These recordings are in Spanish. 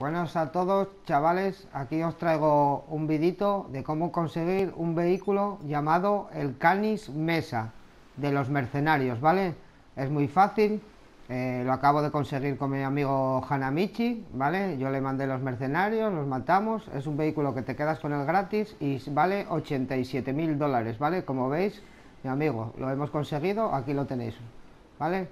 Buenas a todos, chavales. Aquí os traigo un vidito de cómo conseguir un vehículo llamado el Canis Mesa de los mercenarios, ¿vale? Es muy fácil, lo acabo de conseguir con mi amigo Hanamichi, ¿vale? Yo le mandé los mercenarios, los matamos. Es un vehículo que te quedas con él gratis y vale 87.000 dólares, ¿vale? Como veis, mi amigo, lo hemos conseguido, aquí lo tenéis, ¿vale?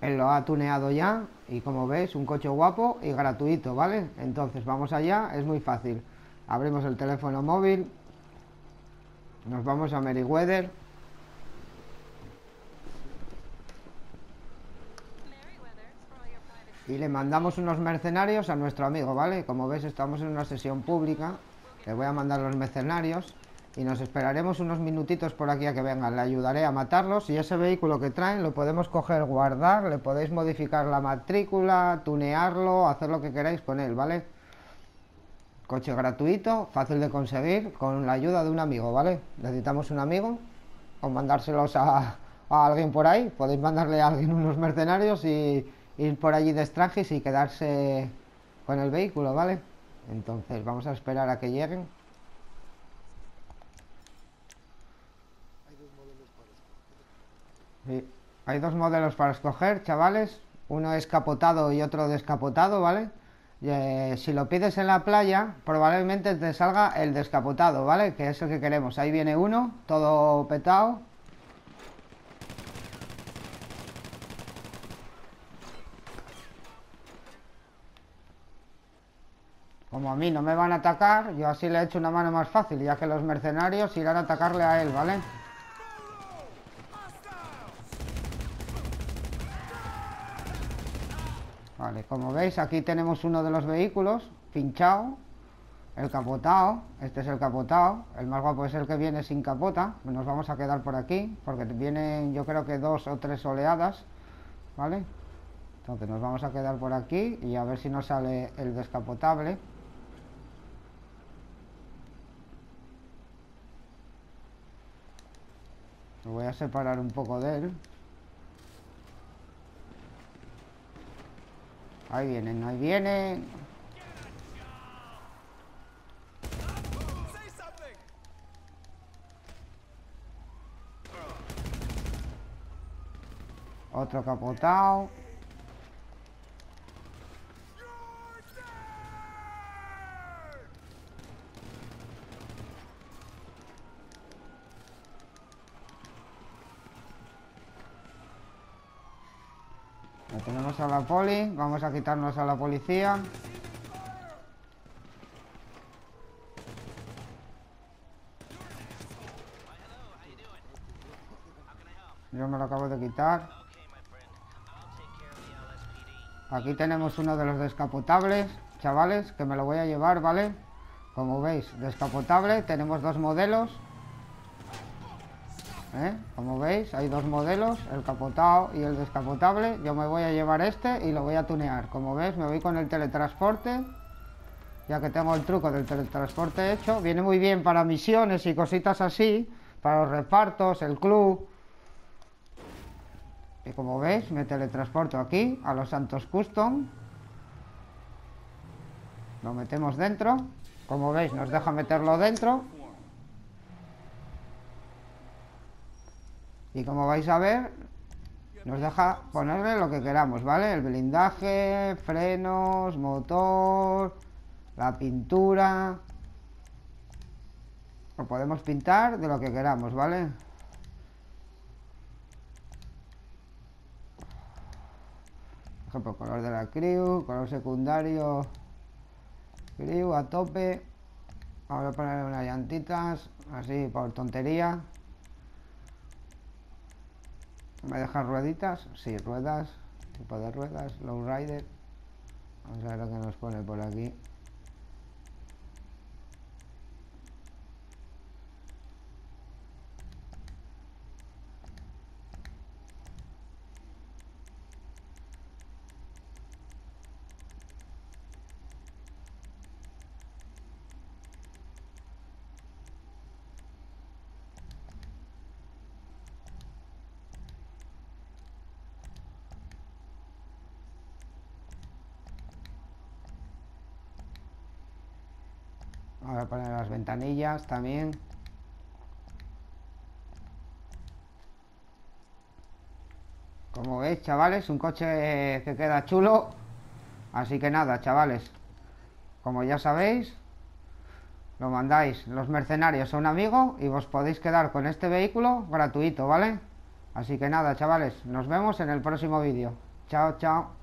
Él lo ha tuneado ya y como veis, un coche guapo y gratuito, ¿vale? Entonces vamos allá, es muy fácil. Abrimos el teléfono móvil, nos vamos a Merryweather. Y le mandamos unos mercenarios a nuestro amigo, ¿vale? Como veis, estamos en una sesión pública. Le voy a mandar los mercenarios y nos esperaremos unos minutitos por aquí a que vengan. Le ayudaré a matarlos y ese vehículo que traen lo podemos coger, guardar, le podéis modificar la matrícula, tunearlo, hacer lo que queráis con él, ¿vale? Coche gratuito, fácil de conseguir, con la ayuda de un amigo, ¿vale? Necesitamos un amigo, o mandárselos a alguien por ahí. Podéis mandarle a alguien unos mercenarios y ir por allí de extrajes y quedarse con el vehículo, ¿vale? Entonces vamos a esperar a que lleguen. Sí. Hay dos modelos para escoger, chavales. Uno es capotado y otro descapotado, ¿vale? Y, si lo pides en la playa, probablemente te salga el descapotado, ¿vale? Que es el que queremos. Ahí viene uno, todo petado. Como a mí no me van a atacar, yo así le he hecho una mano más fácil, ya que los mercenarios irán a atacarle a él, ¿vale? Vale, como veis, aquí tenemos uno de los vehículos pinchado, el capotado. Este es el capotado, el más guapo es el que viene sin capota. Nos vamos a quedar por aquí porque vienen, yo creo que 2 o 3 oleadas, ¿vale? Entonces nos vamos a quedar por aquí y a ver si nos sale el descapotable. Me voy a separar un poco de él. Ahí vienen, ahí vienen. Otro capotado. Tenemos a la poli, vamos a quitarnos a la policía. Yo me lo acabo de quitar. Aquí tenemos uno de los descapotables, chavales, que me lo voy a llevar, ¿vale? Como veis, descapotable, tenemos 2 modelos. Como veis, hay 2 modelos, el capotado y el descapotable. Yo me voy a llevar este y lo voy a tunear. Como veis, me voy con el teletransporte, ya que tengo el truco del teletransporte hecho. Viene muy bien para misiones y cositas así, para los repartos, el club. Y como veis, me teletransporto aquí a los Santos Custom. Lo metemos dentro. Como veis, nos deja meterlo dentro. Y como vais a ver, nos deja ponerle lo que queramos, ¿vale? El blindaje, frenos, motor, la pintura. Lo podemos pintar de lo que queramos, ¿vale? Por ejemplo, color de la crew, color secundario, crew a tope. Ahora ponerle unas llantitas, así por tontería. ¿Me dejan rueditas? Sí, ruedas. Tipo de ruedas, lowrider. Vamos a ver lo que nos pone por aquí. Vamos a poner las ventanillas también. Como veis, chavales, un coche que queda chulo. Así que nada, chavales, como ya sabéis, lo mandáis los mercenarios a un amigo y vos podéis quedar con este vehículo gratuito, ¿vale? Así que nada, chavales, nos vemos en el próximo vídeo. Chao, chao.